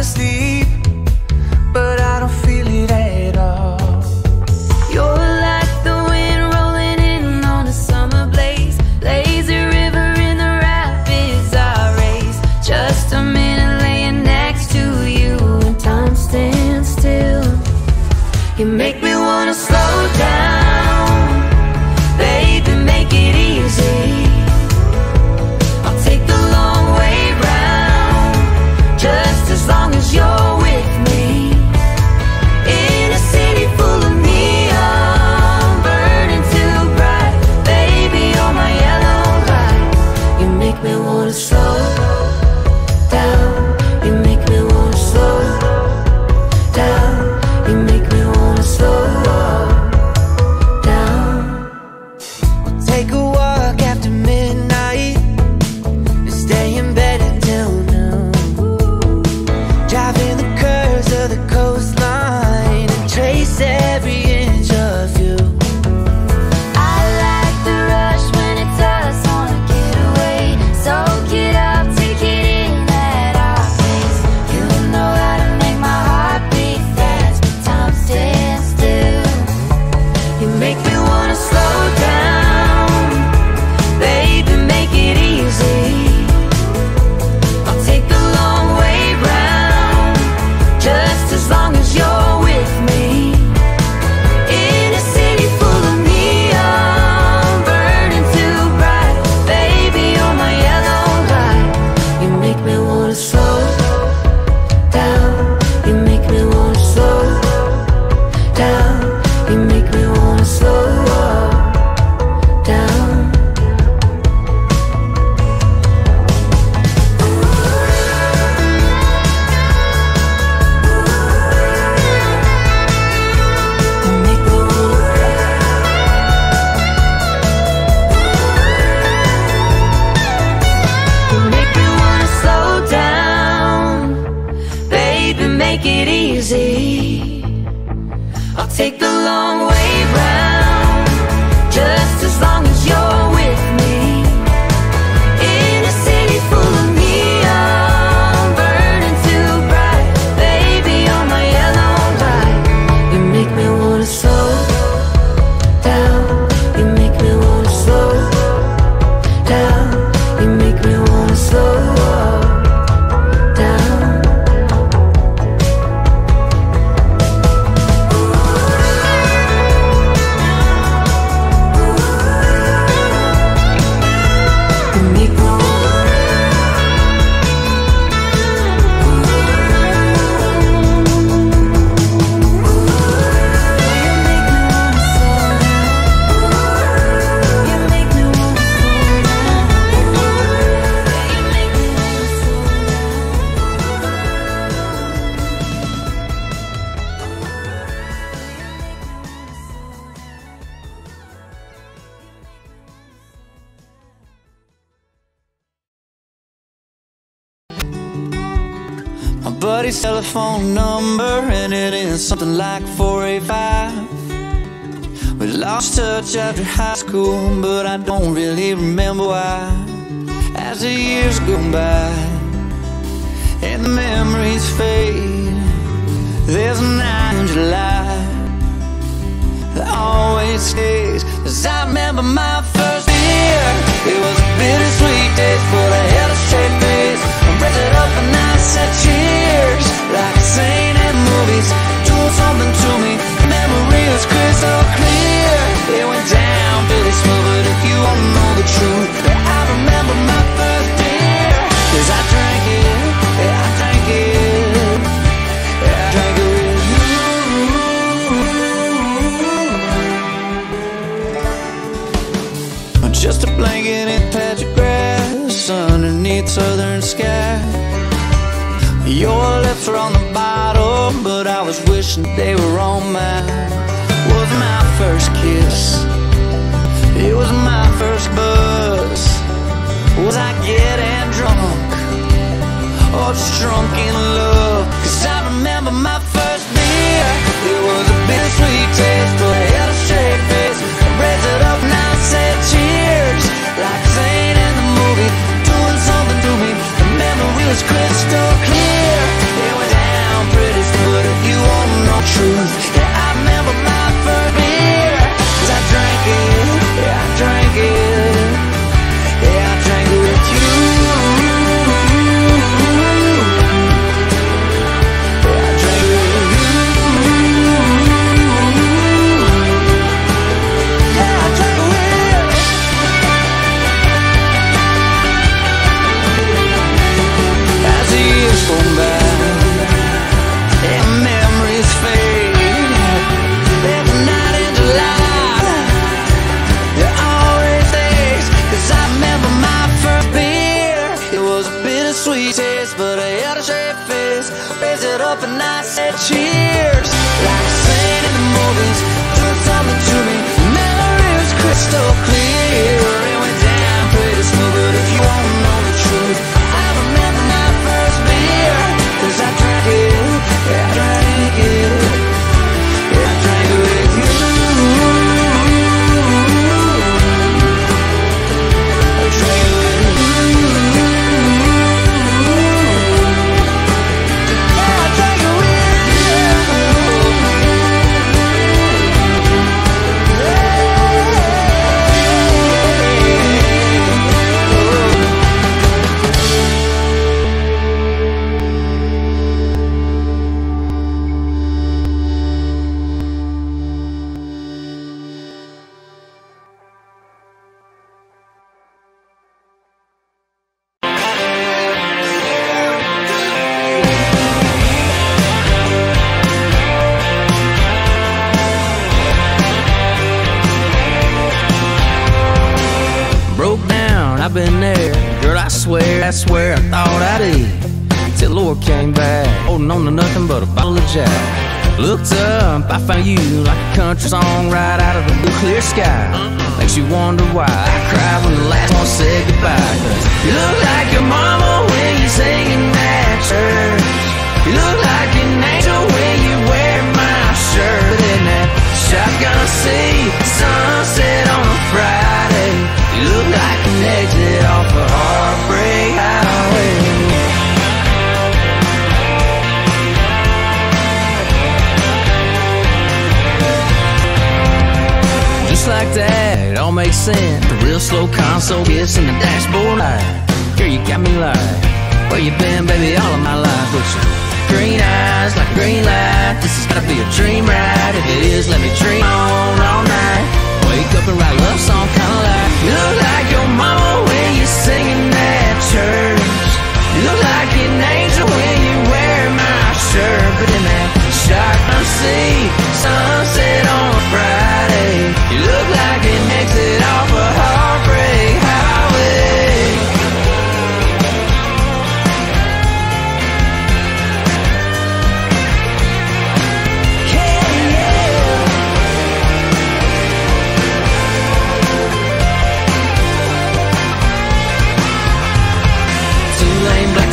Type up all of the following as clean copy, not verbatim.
asleep, but I don't feel it at all. You're like the wind rolling in on a summer blaze, lazy river in the rapids I race. Just a minute laying next to you and time stands still. You make me wanna slow down, baby, make it easy. I'll take the long way round, just as long as you're with me. In a city full of neon, burning too bright, baby, you're my yellow light. You make me wanna slow down, you make me wanna slow down, you make me wanna slow down. I'll take a walk after midnight and stay in bed until noon. Driving the curves of the coastline and trace every inch of you. I like the rush when it's us, wanna get away. Soak it up, take it in at our pace. You know how to make my heart beat fast, but time stands still. You make me wanna slow down, baby, make it easy. I'll take the long way round, just as long as you're with me. In a city full of neon, burning too bright, baby, you're my yellow light. You make me wanna slow down, you make me wanna slow down, you make me wanna slow down. Make me wanna slow down, baby, make it easy. I'll take the long way round, just as long as you're with me. In a city full of neon, burning too bright, baby, you're my yellow light. You make me wanna slow down, you make me wanna slow down, you make me wanna slow down. You make me my buddy's telephone number ended in something like 485. We lost touch after high school, but I don't really remember why. As the years go by and the memories fade, there's a night in July that always stays, as I remember my first beer. It was a bittersweet day, but I held a straight face. I raised it up and I said cheers, like a scene in movies, doing something to me. The memory was crystal clear. It went down pretty slow, but if you wanna know the truth, I remember my first beer. 'Cause I drank it, yeah, I drank it, yeah, I drank it with you. Just a blanket and a patch of grass underneath southern sky. Your lips were on the bottle, but I was wishing they were on mine. Was my first kiss, it was my first buzz. Was I getting drunk, or just drunk in love? 'Cause I remember my first beer. It was a bittersweet taste, but I had a straight face. I raised it up and I said cheers, like a scene in the movie, doing something to me. The memory was crystal clear. It was raise it up and I said cheers. Like a saint in the movies, doing something to me. Memory is crystal clear, and we're down pretty smooth. But if you wanna know the truth, I remember my first beer, 'cause I drank it, yeah, I drank it, yeah, I drank it with you. I drank it with you. I've been there, girl, I swear, I thought I'd eat till Lord came back, holding on to nothing but a bottle of Jack. Looked up, I found you like a country song right out of the blue clear sky. Makes you wonder why I cried when the last one said goodbye. 'Cause you look like your mama when you're singing at church. You look like an angel when you wear my shirt. In that shotgun seat, sunset on a Friday. You look like an exit off a heartbreak highway. Just like that, it all makes sense. The real slow console gets in the dashboard light. Girl, you got me like, where you been, baby, all of my life? With your green eyes like a green light. This has gotta be a dream ride. If it is, let me dream on all night. Wake up and write a love song, kinda like. You look like your mama when you're singing at church. You look like an angel when you wear my shirt. But in that shotgun seat, sunset on a Friday, you look like an exit off a heartbreak highway.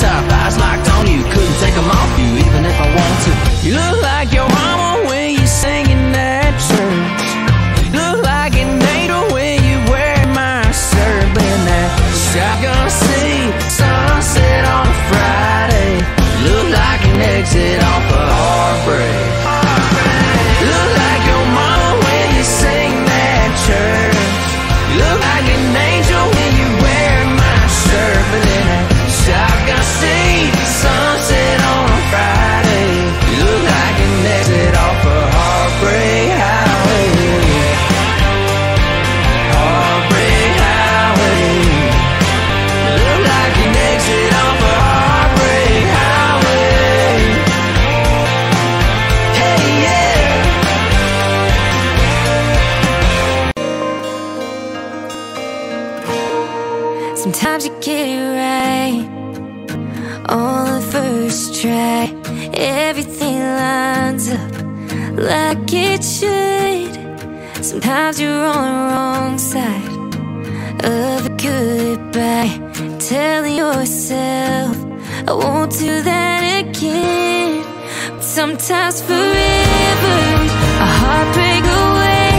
Top, eyes locked on you, couldn't take them off you even if I want to. You look like your mama when you're singing at church. You look like an angel when you wear my shirt. In that shotgun seat, sunset on a Friday, you look like an exit off a heartbreak. You look like your mama when you sing at church. You look like an angel when you wear my shirt. But in that shotgun seat, sunset on a Friday, you look like an exit off a heartbreak highway. Heartbreak highway. You look like an exit off a heartbreak highway. Hey, yeah. Sometimes you get it right on the first try, everything lines up like it should. Sometimes you're on the wrong side of a goodbye. Tell yourself, I won't do that again. But sometimes forever, a heartbreak away.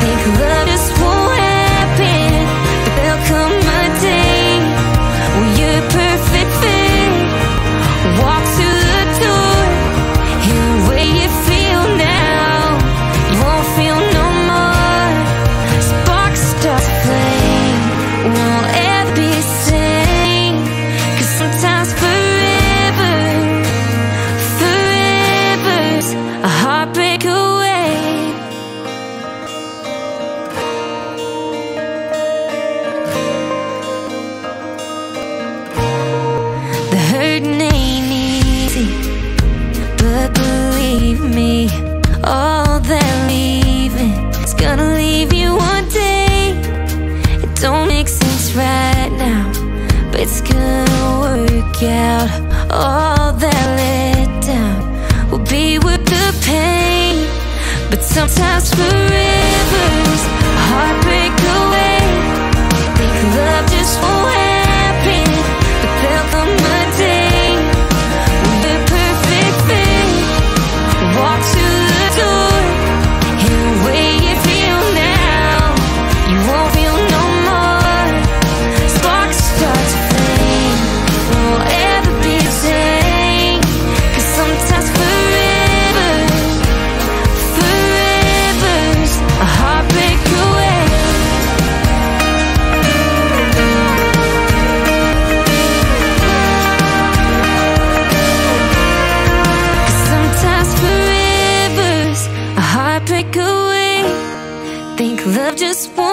Think love just won't happen, but there'll come a day when you're perfect fit. Walk to the door, and the way you feel now, you won't feel no more. Sparks start to flame, won't ever be the same. 'Cause sometimes forever, forever's a heartbreak away. The hurting ain't me, all that leaving is gonna leave you one day. It don't make sense right now, but it's gonna work out. All that sometimes forever's heartbreak away. Think love just won't happen, but they'll come a day when the perfect fit walk to the door and the way you feel now, you won't feel no more. Sparks start to flame, won't ever be the same. 'Cause sometimes forever's a heartbreak away. Sometimes forever's a heartbreak away. Think love just won't